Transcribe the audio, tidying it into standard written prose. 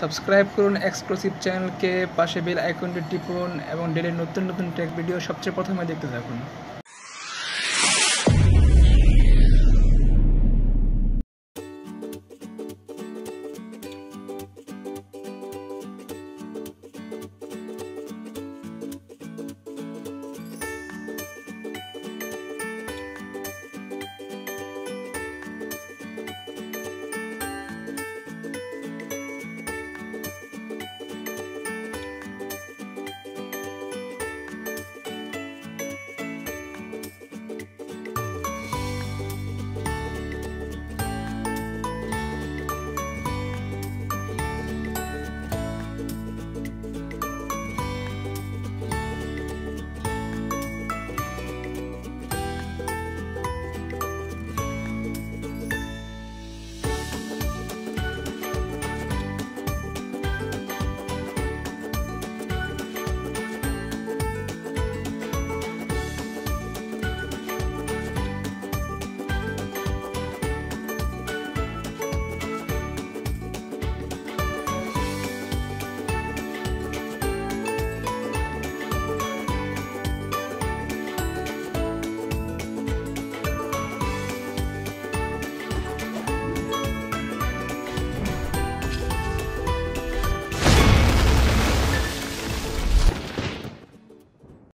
Subscribe করুন exclusive চ্যানেলকে, পাশে বেল আইকনটি টিপুন এবং ডেইলি নতুন নতুন টেক ভিডিও সবচেয়ে প্রথমে দেখতে থাকুন।